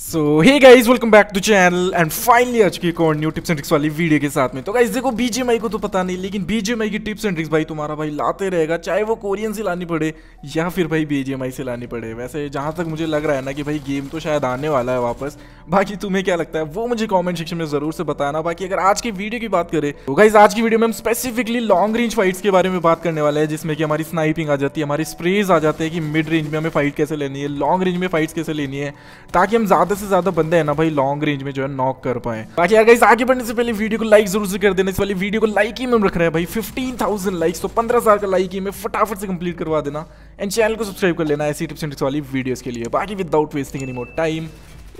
So hey guys welcome back to channel and finally आज की एक और न्यू टिप्स एंड ट्रिक्स वाली वीडियो के साथ में। तो गाइज देखो बीजीएमआई को तो पता नहीं, लेकिन बीजीएमआई की टिप्स एंड ट्रिक्स भाई तुम्हारा भाई लाते रहेगा, चाहे वो कोरियन से लानी पड़े या फिर भाई बीजीएमआई से लानी पड़े। वैसे जहाँ तक मुझे लग रहा है ना कि भाई गेम तो शायद आने वाला है वापस, बाकी तुम्हें क्या लगता है वो मुझे कॉमेंट सेक्शन में जरूर से बताना। बाकी अगर आज की वीडियो की बात करें तो गाइज आज की वीडियो में हम स्पेसिफिकली लॉन्ग रेंज फाइट्स के बारे में बात करने वाले हैं, जिसमें कि हमारी स्नाइपिंग आ जाती है, हमारी स्प्रेज आ जाते हैं कि मिड रेंज में हमें फाइट कैसे लेनी है, लॉन्ग रेंज में फाइट्स कैसे लेनी है, ताकि हम से ज्यादा बंदे है ना भाई लॉन्ग रेंज में जो है नॉक कर पाए। बाकी यार गाइस आगे बढ़ने से पहले वीडियो को लाइक जरूर से कर देना। इस वाली वीडियो को लाइक ही में रख रहे हैं भाई 15,000 लाइक्स, तो 15,000 का लाइक ही में फटाफट से कंप्लीट करवा देना एंड चैनल को सब्सक्राइब कर लेना ऐसी टिप्स एंड ट्रिक्स वाली वीडियोस के लिए। बाकी without wasting any more time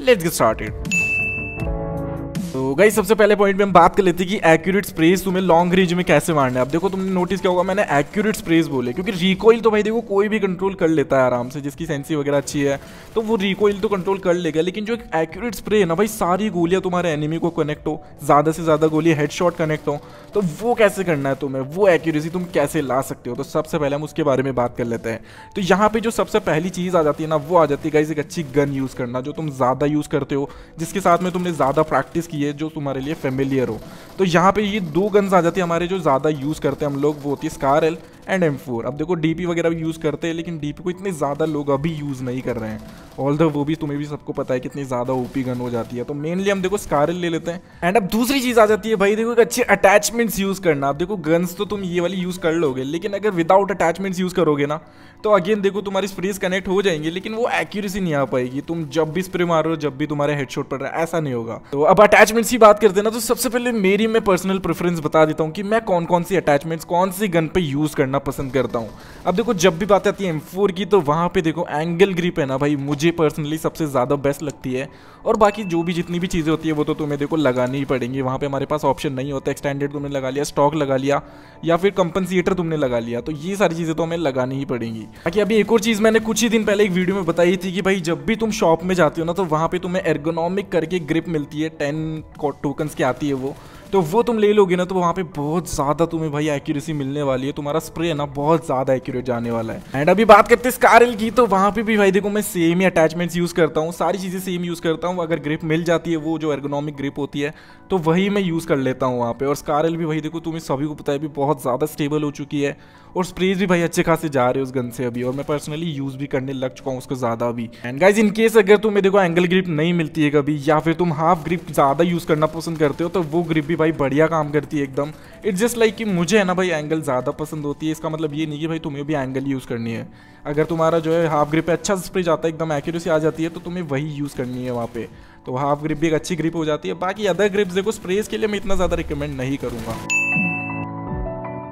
let's get started. तो गाइस सबसे पहले पॉइंट में हम बात कर लेते हैं कि एक्यूरेट स्प्रेज तुम्हें लॉन्ग रेंज में कैसे मारना है। अब देखो तुमने नोटिस किया होगा मैंने एक्यूरेट स्प्रेज बोले, क्योंकि रिकॉइल तो भाई देखो कोई भी कंट्रोल कर लेता है आराम से, जिसकी सेंसी वगैरह अच्छी है तो वो रिकॉइल तो कंट्रोल कर लेगा। लेकिन जो एक एक्यूरेट स्प्रे है ना भाई, सारी गोलियां तुम्हारे एनिमी को कनेक्ट हो, ज़्यादा से ज़्यादा गोली हेडशॉट कनेक्ट हो, तो वो कैसे करना है तुम्हें, वो एक्यूरेसी तुम कैसे ला सकते हो, तो सबसे पहले हम उसके बारे में बात कर लेते हैं। तो यहाँ पर जो सबसे पहली चीज़ आ जाती है ना, वो आ जाती है गाइस एक अच्छी गन यूज़ करना, जो तुम ज़्यादा यूज़ करते हो, जिसके साथ में तुमने ज़्यादा प्रैक्टिस की है, जो तुम्हारे लिए फेमिलियर हो। तो यहाँ पे ये दो गन्स आ जाती है हमारे जो ज़्यादा यूज़ करते हैं हम लोग, वो होती है SCAR-L एंड M4। अब देखो डीपी वगैरह भी यूज़ करते हैं, लेकिन डीपी को इतने ज़्यादा लोग अभी यूज़ नहीं कर रहे हैं, ऑल द वो भी तुम्हें भी सबको पता है कितनी ज़्यादा ओपी गन हो जाती है। तो मेनली हम देखो SCAR-L ले लेते हैं। एंड अब दूसरी चीज़ आ जाती है भाई देखो एक अच्छे अटैचमेंट्स यूज़ करना। अब देखो गन्स तो तुम ये वाली यूज़ कर लोगे, लेकिन अगर विदाउट अटैचमेंट्स यूज़ करोगे ना तो अगेन देखो तुम्हारी स्प्रेज कनेक्ट हो जाएंगे, लेकिन वो एक्यूरेसी नहीं आ पाएगी। तुम जब भी स्प्रे मारो जब भी तुम्हारे हेडशॉट पड़ रहा है, ऐसा नहीं होगा। तो अब अटैचमेंट्स की बात करते हैं ना, तो सबसे पहले मैं पर्सनल प्रेफरेंस बता देता हूँ कि मैं कौन कौन सी अटैचमेंट्स कौन सी गन पे यूज़ करना पसंद करता हूँ। अब देखो जब भी बात आती है M4 की, तो वहाँ पे देखो एंगल ग्रिप है ना भाई मुझे पर्सनली सबसे ज़्यादा बेस्ट लगती है, और बाकी जो भी जितनी भी चीज़ें होती है वो तो तुम्हें देखो लगानी ही पड़ेंगी। वहाँ पे हमारे पास ऑप्शन नहीं होता, एक्सटेंडेड तुमने लगा लिया, स्टॉक लगा लिया या फिर कंपनसीटर तुमने लगा लिया, तो ये सारी चीज़ें तो हमें लगानी ही पड़ेंगी। बाकी अभी एक और चीज़ मैंने कुछ ही दिन पहले एक वीडियो में बताई थी कि भाई जब भी तुम शॉप में जाते हो ना, तो वहाँ पर तुम्हें एर्गोनॉमिक करके ग्रिप मिलती है, 10 टोकन्स की आती है वो, तो वो तुम ले लोगे ना तो वहाँ पे बहुत ज़्यादा तुम्हें भाई एक्यूरेसी मिलने वाली है, तुम्हारा स्प्रे है ना बहुत ज़्यादा एक्यूरेट जाने वाला है। एंड अभी बात करते हैं SCAR-L की, तो वहाँ पे भी भाई देखो मैं सेम ही अटैचमेंट्स यूज़ करता हूँ, सारी चीज़ें सेम यूज़ करता हूँ। अगर ग्रिप मिल जाती है वो जो एर्गोनॉमिक ग्रिप होती है तो वही मैं यूज़ कर लेता हूँ वहाँ पर। और SCAR-L भी भाई देखो तुम्हें सभी को पता है अभी बहुत ज़्यादा स्टेबल हो चुकी है, और स्प्रेज भी भाई अच्छे खासे जा रहे हैं उस गन से अभी, और मैं पर्सनली यूज़ भी करने लग चुका हूँ उसको ज़्यादा अभी। एंड गाइज इन केस अगर तुम्हें देखो एंगल ग्रिप नहीं मिलती है कभी, या फिर तुम हाफ ग्रिप ज़्यादा यूज़ करना पसंद करते हो, तो वो ग्रिप भी भाई बढ़िया काम करती है एकदम। इट्स जस्ट लाइक कि मुझे है ना भाई एंगल ज़्यादा पसंद होती है, इसका मतलब ये नहीं कि भाई तुम्हें भी एंगल यूज़ करनी है। अगर तुम्हारा जो है हाफ ग्रिप पे अच्छा स्प्रे जाता है एकदम एक्यूरेसी आ जाती है, तो तुम्हें वही यूज़ करनी है वहाँ पे, तो हाफ ग्रिप भी एक अच्छी ग्रिप हो जाती है। बाकी अदर ग्रिप्स देखो स्प्रेज के लिए मैं इतना ज़्यादा रिकमेंड नहीं करूँगा।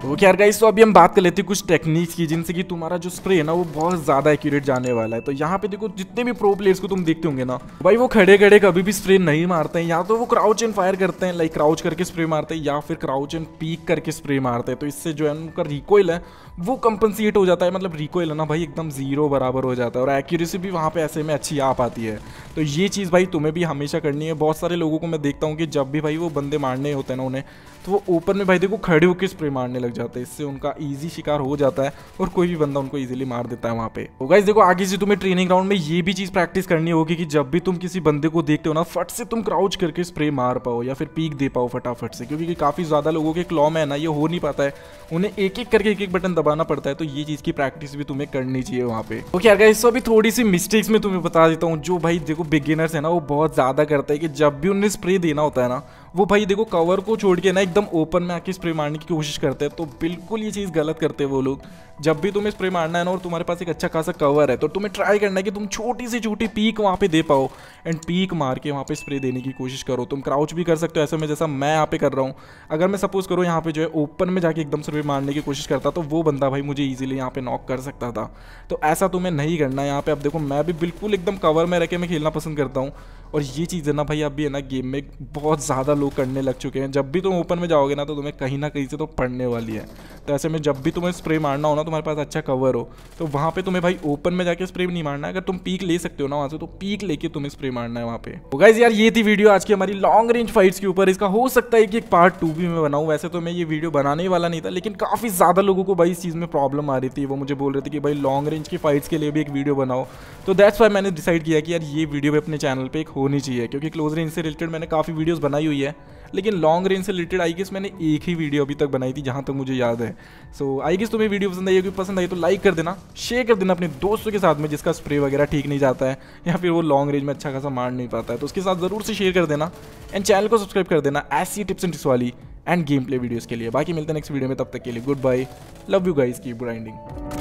तो यार गाइस तो अभी हम बात कर लेते हैं कुछ टेक्निक्स की, जिनसे कि तुम्हारा जो स्प्रे है ना वो बहुत ज़्यादा एक्यूरेट जाने वाला है। तो यहाँ पे देखो जितने भी प्रो प्लेयर्स को तुम देखते होंगे ना भाई, वो खड़े खड़े कभी भी स्प्रे नहीं मारते हैं, या तो वो क्राउच एंड फायर करते हैं, लाइक क्राउच करके स्प्रे मारते हैं, या फिर क्राउच एंड पीक करके स्प्रे मारते हैं। तो इससे जो है उनका रिकॉइल है वो कंपनसेट हो जाता है, मतलब रिकॉइल है ना भाई एकदम जीरो बराबर हो जाता है, और एक्यूरेसी भी वहाँ पे ऐसे में अच्छी आ पाती है। तो ये चीज़ भाई तुम्हें भी हमेशा करनी है। बहुत सारे लोगों को मैं देखता हूँ कि जब भी भाई वो बंदे मारने होते हैं ना उन्हें, तो वो ओपन में भाई देखो खड़े होकर स्प्रे मारने लग जाते हैं, इससे उनका ईजी शिकार हो जाता है और कोई भी बंदा उनको ईजिली मार देता है वहाँ पे। तो गाइस देखो आगे से तुम्हें ट्रेनिंग ग्राउंड में ये भी चीज़ प्रैक्टिस करनी होगी कि जब भी तुम किसी बंदे को देखते हो ना, फट से तुम क्राउच करके स्प्रे मार पाओ या फिर पीक दे पाओ फटाफट से, क्योंकि काफ़ी ज़्यादा लोगों के क्लॉ में है ना ये हो नहीं पाता है, उन्हें एक एक करके एक एक बटन दबाना पड़ता है। तो ये चीज़ की प्रैक्टिस भी तुम्हें करनी चाहिए वहाँ पे। ओके यार गाइस तो अभी थोड़ी सी मिस्टेक्स में तुम्हें बता देता हूँ जो भाई देखो बिगिनर्स है ना वो बहुत ज़्यादा करता है कि जब भी उन्हें स्प्रे देना होता है ना, वो भाई देखो कवर को छोड़ के ना एकदम ओपन में आके स्प्रे मारने की कोशिश करते हैं। तो बिल्कुल ये चीज़ गलत करते हैं वो लोग। जब भी तुम्हें स्प्रे मारना है ना और तुम्हारे पास एक अच्छा खासा कवर है, तो तुम्हें ट्राई करना है कि तुम छोटी से छोटी पीक वहाँ पे दे पाओ एंड पीक मार के वहाँ पे स्प्रे देने की कोशिश करो। तुम क्राउच भी कर सकते हो ऐसे में, जैसा मैं यहाँ पे कर रहा हूँ। अगर मैं सपोज करूँ यहाँ पे जो है ओपन में जाके एकदम स्प्रे मारने की कोशिश करता, तो वो बंदा भाई मुझे ईजिली यहाँ पे नॉक कर सकता था। तो ऐसा तुम्हें नहीं करना है यहाँ पे। अब देखो मैं भी बिल्कुल एकदम कवर में रह के मैं खेलना पसंद करता हूँ, और ये चीज़ है ना भाई अभी है ना गेम में बहुत ज़्यादा लोग करने लग चुके हैं। जब भी तुम ओपन में जाओगे ना तो तुम्हें कहीं ना कहीं से तो पड़ने वाली है। तो ऐसे में जब भी तुम्हें स्प्रे मारना हो ना, तुम्हारे पास अच्छा कवर हो, तो वहाँ पे तुम्हें भाई ओपन में जाके स्प्रे नहीं मारना है। अगर तुम पीक ले सकते हो ना वहाँ से, तो पीक लेके तुम्हें स्प्रे मारना है वहाँ पे। तो गाइस यार ये थी वीडियो आज की हमारी लॉन्ग रेंज फाइट्स के ऊपर। इसका हो सकता है कि एक पार्ट 2 भी मैं बनाऊँ। वैसे तो मैं ये वीडियो बनाने ही वाला नहीं था, लेकिन काफ़ी ज़्यादा लोगों को भाई इस चीज़ में प्रॉब्लम आ रही थी। वो मुझे बोल रहे थे कि भाई लॉन्ग रेंज की फाइट्स के लिए भी एक वीडियो बनाओ। तो दैट्स वाई मैंने डिसाइड किया कि यार ये वीडियो भी अपने चैनल पर एक होनी चाहिए, क्योंकि क्लोज रेंज से रिलेटेड मैंने काफ़ी वीडियोस बनाई हुई है, लेकिन लॉन्ग रेंज से रिलेटेड आई गेस मैंने एक ही वीडियो अभी तक बनाई थी जहाँ तक मुझे याद है। सो आई गेस तुम्हें वीडियो पसंद आई होगी, पसंद आई तो लाइक कर देना, शेयर कर देना अपने दोस्तों के साथ में जिसका स्प्रे वगैरह ठीक नहीं जाता है या फिर वो लॉन्ग रेंज में अच्छा खासा मार नहीं पाता है, तो उसके साथ ज़रूर से शेयर कर देना एंड चैनल को सब्सक्राइब कर देना ऐसी टिप्स एंड ट्रिक्स वाली एंड गेम प्ले वीडियोज़ के लिए। बाकी मिलते हैं नेक्स्ट वीडियो में, तब तक के लिए goodbye, love you guys, keep grinding.